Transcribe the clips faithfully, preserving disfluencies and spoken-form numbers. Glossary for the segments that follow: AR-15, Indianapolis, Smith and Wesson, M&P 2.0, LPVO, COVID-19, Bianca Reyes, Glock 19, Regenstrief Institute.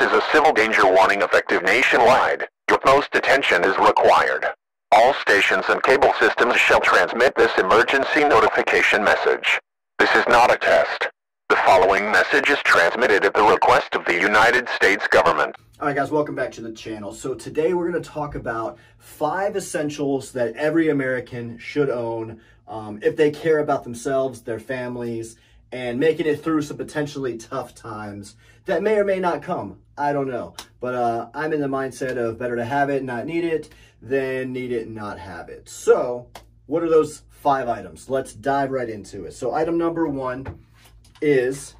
This is a civil danger warning effective nationwide. Your post attention is required. All stations and cable systems shall transmit this emergency notification message. This is not a test. The following message is transmitted at the request of the United States government. All right, guys, welcome back to the channel. So today we're going to talk about five essentials that every American should own um, if they care about themselves, their families, and making it through some potentially tough times that may or may not come. I don't know. But uh, I'm in the mindset of better to have it and not need it than need it and not have it. So what are those five items? Let's dive right into it. So item number one is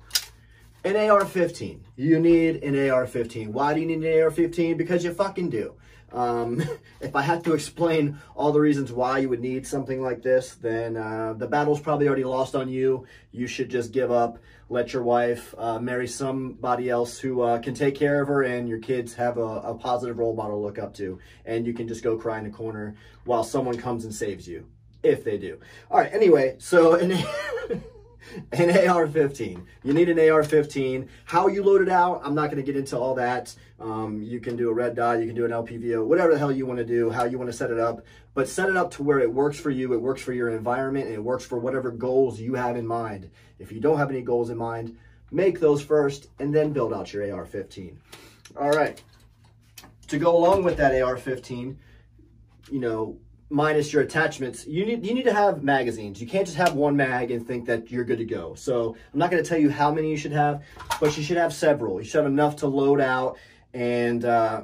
an A R fifteen. You need an A R fifteen. Why do you need an A R fifteen? Because you fucking do. Um, if I had to explain all the reasons why you would need something like this, then uh, the battle's probably already lost on you. You should just give up, let your wife uh, marry somebody else who uh, can take care of her, and your kids have a, a positive role model to look up to, and you can just go cry in a corner while someone comes and saves you, if they do. All right, anyway, so an, an A R fifteen. You need an A R fifteen. How you load it out, I'm not going to get into all that. Um, you can do a red dot, you can do an L P V O, whatever the hell you want to do, how you want to set it up, but set it up to where it works for you, it works for your environment, and it works for whatever goals you have in mind. If you don't have any goals in mind, make those first and then build out your A R fifteen. All right. To go along with that A R fifteen, you know, minus your attachments, you need you need to have magazines. You can't just have one mag and think that you're good to go. So I'm not going to tell you how many you should have, but you should have several. You should have enough to load out and uh,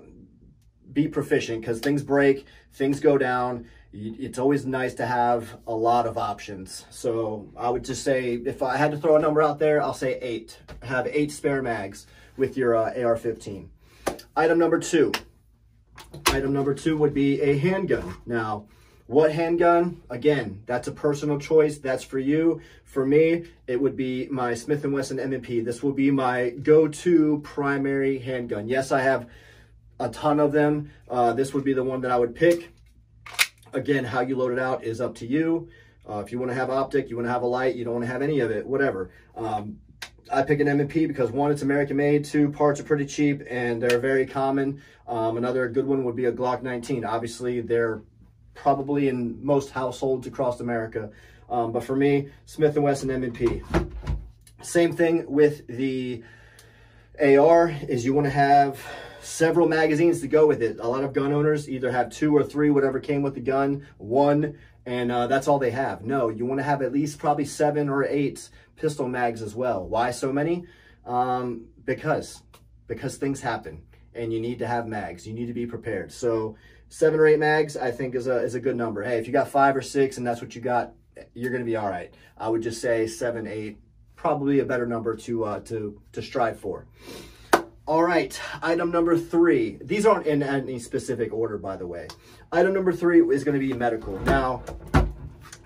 be proficient, because things break, things go down. It's always nice to have a lot of options. So I would just say, if I had to throw a number out there, I'll say eight. Have eight spare mags with your uh, A R fifteen. Item number two. Item number two would be a handgun. Now, what handgun? Again, that's a personal choice. That's for you. For me, it would be my Smith and Wesson M and P. This will be my go-to primary handgun. Yes, I have a ton of them. Uh, this would be the one that I would pick. Again, how you load it out is up to you. Uh, if you want to have optic, you want to have a light, you don't want to have any of it, whatever. Um, I pick an M and P because, one, it's American-made, two, parts are pretty cheap, and they're very common. Um, another good one would be a Glock nineteen. Obviously, they're probably in most households across America. Um, but for me, Smith and Wesson M and P. Same thing with the A R, is you want to have several magazines to go with it. A lot of gun owners either have two or three, whatever came with the gun, one, and uh, that's all they have. No, you want to have at least probably seven or eight pistol mags as well. Why so many? Um, because, because things happen, and you need to have mags. You need to be prepared. So seven or eight mags, I think, is a, is a good number. Hey, if you got five or six and that's what you got, you're going to be all right. I would just say seven, eight, probably a better number to, uh, to, to strive for. All right, item number three. These aren't in any specific order, by the way. Item number three is going to be medical. Now,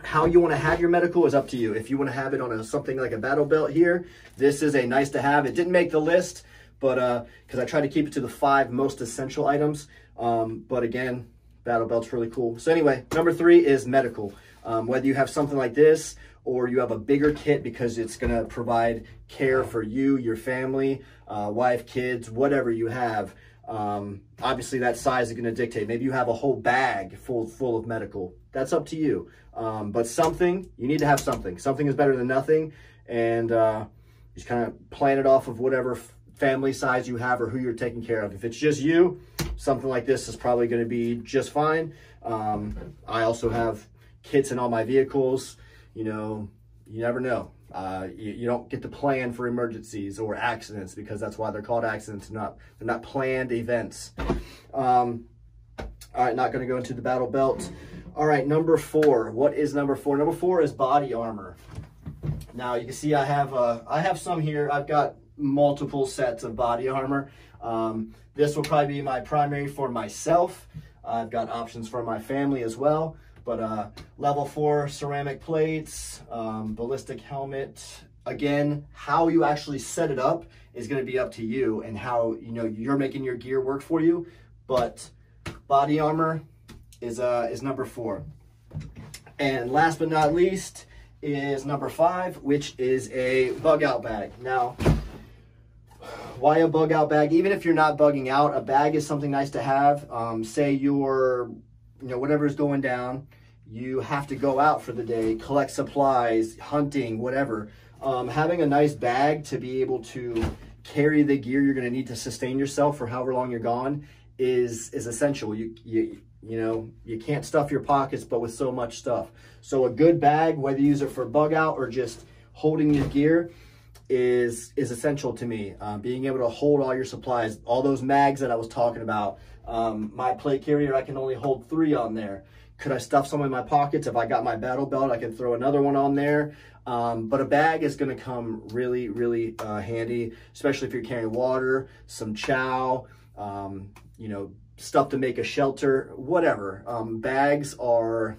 how you want to have your medical is up to you. If you want to have it on a, something like a battle belt here, this is a nice to have. It didn't make the list, but uh, because I try to keep it to the five most essential items. Um, but again, battle belt's really cool. So anyway, number three is medical. Um, whether you have something like this or you have a bigger kit, because it's going to provide care for you, your family, uh, wife, kids, whatever you have. Um, obviously, that size is going to dictate. Maybe you have a whole bag full, full of medical. That's up to you. Um, but something, you need to have something. Something is better than nothing. And uh, you just kind of plan it off of whatever family size you have or who you're taking care of. If it's just you, something like this is probably going to be just fine. Um, I also have kits in all my vehicles. You know, you never know. Uh, you, you don't get to plan for emergencies or accidents, because that's why they're called accidents, not they're not planned events. Um, all right, not going to go into the battle belt. All right, number four. What is number four? Number four is body armor. Now you can see I have uh, I have some here. I've got multiple sets of body armor. Um, this will probably be my primary for myself. I've got options for my family as well. But uh, level four ceramic plates, um, ballistic helmet. Again, how you actually set it up is going to be up to you, and how, you know, you're making your gear work for you. But body armor is uh, is number four. And last but not least is number five, which is a bug out bag. Now, Why a bug out bag? Even if you're not bugging out, a bag is something nice to have. Um, say you're, you know, whatever's going down, you have to go out for the day, collect supplies, hunting, whatever. Um, having a nice bag to be able to carry the gear you're going to need to sustain yourself for however long you're gone is is essential. You you you know, you can't stuff your pockets, but with so much stuff. So a good bag, whether you use it for bug out or just holding your gear, is is essential to me. Uh, being able to hold all your supplies, all those mags that I was talking about. Um, my plate carrier, I can only hold three on there. Could I stuff some in my pockets? If I got my battle belt, I can throw another one on there. Um, but a bag is going to come really, really uh, handy, especially if you're carrying water, some chow, um, you know, stuff to make a shelter, whatever. Um, bags are,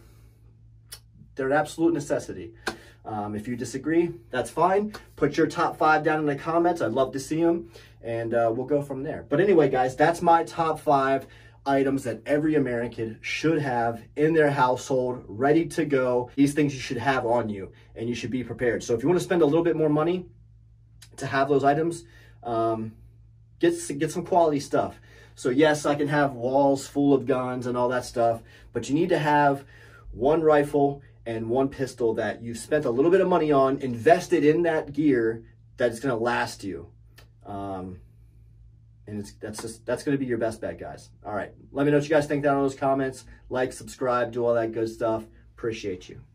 they're an absolute necessity. Um, if you disagree, that's fine. Put your top five down in the comments. I'd love to see them, and uh, we'll go from there. But anyway, guys, that's my top five items that every American should have in their household, ready to go. These things you should have on you, and you should be prepared. So if you want to spend a little bit more money to have those items, um, get, get some quality stuff. So yes, I can have walls full of guns and all that stuff, but you need to have one rifle and one pistol that you spent a little bit of money on, invested in that gear that's going to last you. Um, And it's, that's just, that's going to be your best bet, guys. All right. Let me know what you guys think down in those comments. Like, subscribe, do all that good stuff. Appreciate you.